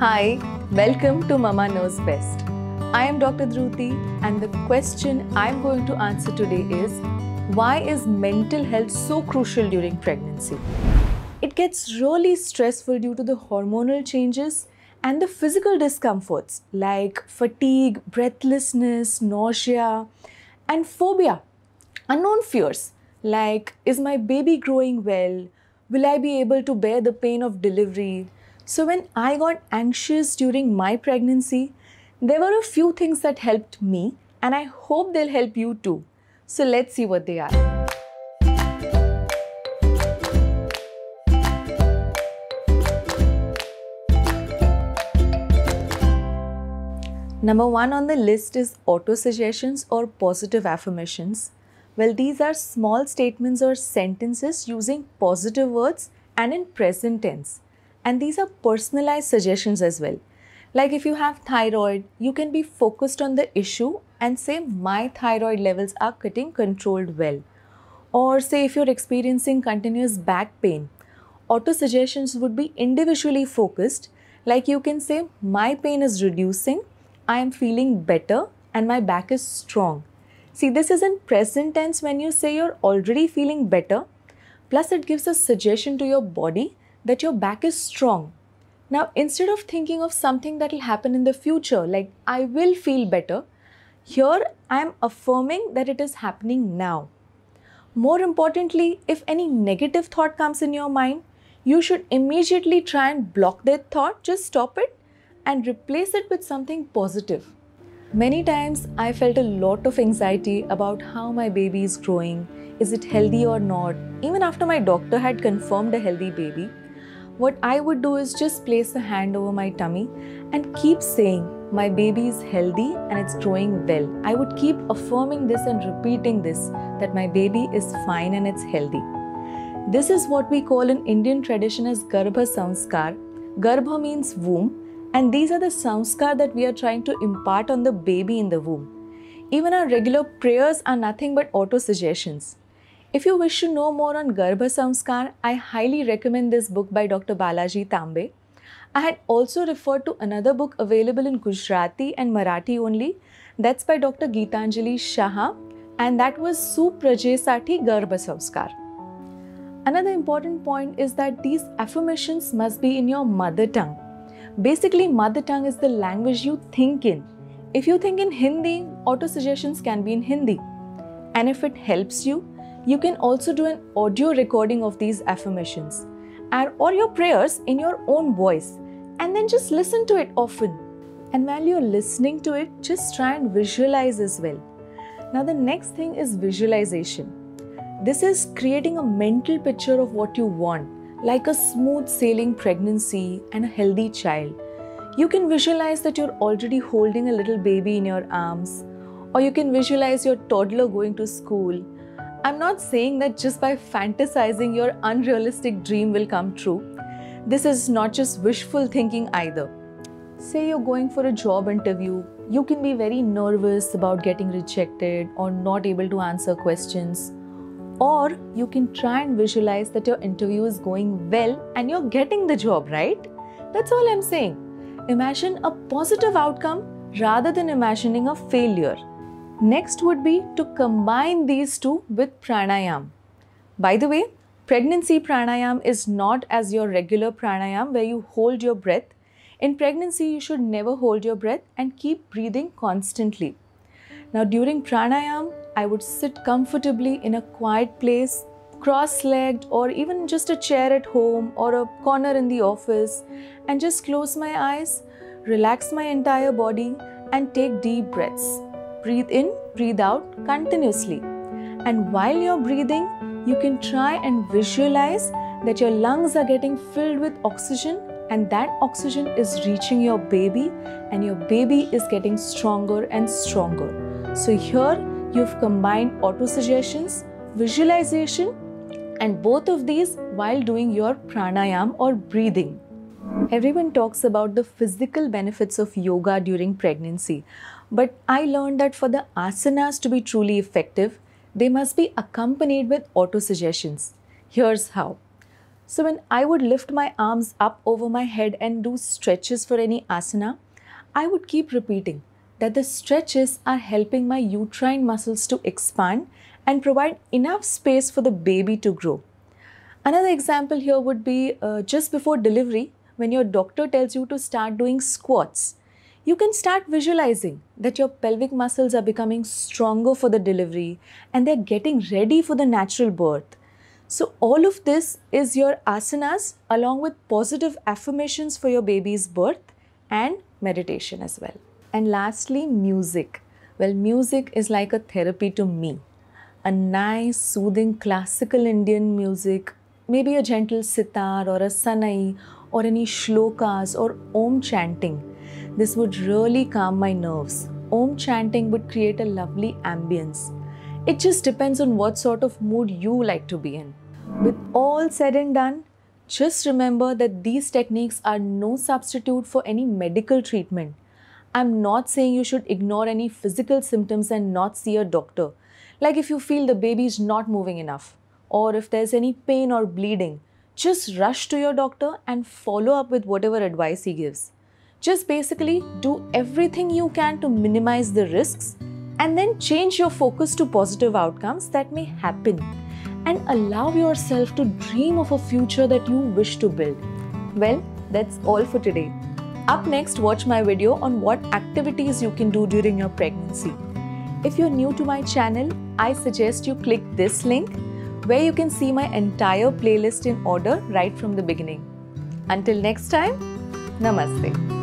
Hi, welcome to Mama Knows Best. I am Dr. Druti, and the question I'm going to answer today is, why is mental health so crucial during pregnancy? It gets really stressful due to the hormonal changes and the physical discomforts like fatigue, breathlessness, nausea, and phobia, unknown fears like, is my baby growing well? Will I be able to bear the pain of delivery? So when I got anxious during my pregnancy, there were a few things that helped me, and I hope they'll help you too. So let's see what they are. Number one on the list is autosuggestions or positive affirmations. Well, these are small statements or sentences using positive words and in present tense. And these are personalized suggestions as well. Like if you have thyroid, you can be focused on the issue and say, my thyroid levels are getting controlled well. Or say if you're experiencing continuous back pain, autosuggestions would be individually focused. Like you can say, my pain is reducing, I am feeling better and my back is strong. See, this is in present tense when you say you're already feeling better. Plus, it gives a suggestion to your body that your back is strong. Now, instead of thinking of something that will happen in the future, like I will feel better, here I am affirming that it is happening now. More importantly, if any negative thought comes in your mind, you should immediately try and block that thought, just stop it, and replace it with something positive. Many times I felt a lot of anxiety about how my baby is growing, is it healthy or not, even after my doctor had confirmed a healthy baby. What I would do is just place a hand over my tummy and keep saying, my baby is healthy and it's growing well. I would keep affirming this and repeating this, that my baby is fine and it's healthy. This is what we call in Indian tradition as Garbha Sanskar. Garbha means womb. And these are the sanskar that we are trying to impart on the baby in the womb. Even our regular prayers are nothing but auto-suggestions. If you wish to know more on Garbha Sanskar, I highly recommend this book by Dr. Balaji Tambe. I had also referred to another book available in Gujarati and Marathi only. That's by Dr. Geetanjali Shaha, and that was Su Praje Sathi Garbha Sanskar. Another important point is that these affirmations must be in your mother tongue. Basically, mother tongue is the language you think in. If you think in Hindi, auto-suggestions can be in Hindi. And if it helps you, you can also do an audio recording of these affirmations and or your prayers in your own voice, and then just listen to it often. And while you're listening to it, just try and visualize as well. Now, the next thing is visualization. This is creating a mental picture of what you want, like a smooth sailing pregnancy and a healthy child. You can visualize that you're already holding a little baby in your arms, or you can visualize your toddler going to school. I'm not saying that just by fantasizing your unrealistic dream will come true. This is not just wishful thinking either. Say you're going for a job interview, you can be very nervous about getting rejected or not able to answer questions. Or you can try and visualize that your interview is going well and you're getting the job, right? That's all I'm saying. Imagine a positive outcome rather than imagining a failure. Next would be to combine these two with pranayam. By the way, pregnancy pranayam is not as your regular pranayam where you hold your breath. In pregnancy, you should never hold your breath and keep breathing constantly. Now, during pranayam, I would sit comfortably in a quiet place, cross-legged, or even just a chair at home or a corner in the office, and just close my eyes, relax my entire body, and take deep breaths. Breathe in, breathe out continuously. And while you're breathing, you can try and visualize that your lungs are getting filled with oxygen, and that oxygen is reaching your baby, and your baby is getting stronger and stronger. So here, you've combined auto-suggestions, visualization, and both of these while doing your pranayam or breathing. Everyone talks about the physical benefits of yoga during pregnancy, but I learned that for the asanas to be truly effective, they must be accompanied with auto-suggestions. Here's how. So when I would lift my arms up over my head and do stretches for any asana, I would keep repeating that the stretches are helping my uterine muscles to expand and provide enough space for the baby to grow. Another example here would be just before delivery, when your doctor tells you to start doing squats, you can start visualizing that your pelvic muscles are becoming stronger for the delivery and they're getting ready for the natural birth. So all of this is your asanas along with positive affirmations for your baby's birth and meditation as well. And lastly, music. Well, music is like a therapy to me. A nice, soothing, classical Indian music, maybe a gentle sitar or a sanai or any shlokas or om chanting. This would really calm my nerves. Om chanting would create a lovely ambience. It just depends on what sort of mood you like to be in. With all said and done, just remember that these techniques are no substitute for any medical treatment. I'm not saying you should ignore any physical symptoms and not see a doctor. Like if you feel the baby is not moving enough or if there's any pain or bleeding, just rush to your doctor and follow up with whatever advice he gives. Just basically do everything you can to minimize the risks and then change your focus to positive outcomes that may happen and allow yourself to dream of a future that you wish to build. Well, that's all for today. Up next, watch my video on what activities you can do during your pregnancy. If you're new to my channel, I suggest you click this link where you can see my entire playlist in order right from the beginning. Until next time, namaste.